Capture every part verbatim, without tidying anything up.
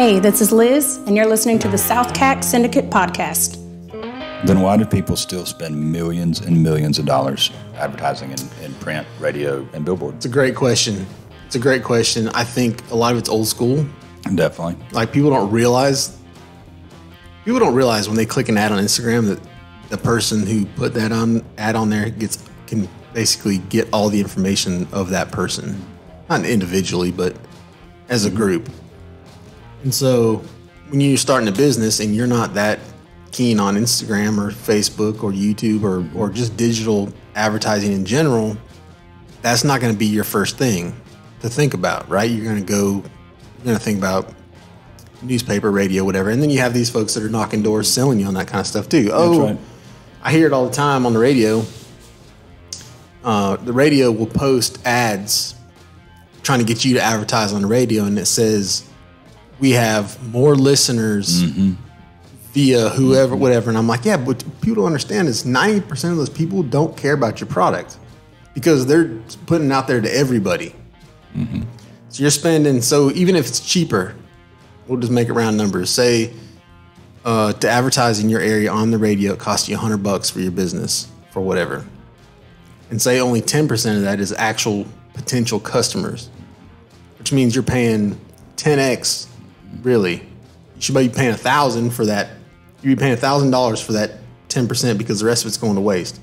Hey, this is Liz, and you're listening to the SouthCack Syndicate Podcast. Then why do people still spend millions and millions of dollars advertising in, in print, radio, and billboards? It's a great question. It's a great question. I think a lot of it's old school. Definitely. Like, people don't realize, people don't realize when they click an ad on Instagram that the person who put that on ad on there gets can basically get all the information of that person. Not individually, but as a group. And so when you're starting a business and you're not that keen on Instagram or Facebook or YouTube or, or just digital advertising in general, that's not going to be your first thing to think about, right? You're going to go, you're going to think about newspaper, radio, whatever. And then you have these folks that are knocking doors, selling you on that kind of stuff too. Oh, right. I hear it all the time on the radio. Uh, the radio will post ads trying to get you to advertise on the radio. And it says, we have more listeners mm-hmm. via whoever, whatever. And I'm like, yeah, but people don't understand is ninety percent of those people don't care about your product because they're putting it out there to everybody. Mm-hmm. So you're spending, so even if it's cheaper, we'll just make it round numbers. Say uh, to advertise in your area on the radio, it costs you a hundred bucks for your business for whatever. And say only ten percent of that is actual potential customers, which means you're paying ten X. Really, you should be paying a thousand for that. You'd be paying a thousand dollars for that ten percent because the rest of it's going to waste.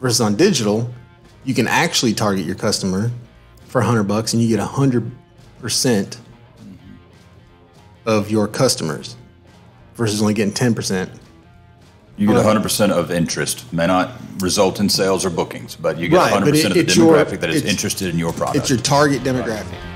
Versus on digital, you can actually target your customer for a hundred bucks and you get a hundred percent of your customers versus only getting ten percent. You get a hundred percent of interest. May not result in sales or bookings, but you get a hundred percent of the demographic that is interested in your product. It's your target demographic. Right.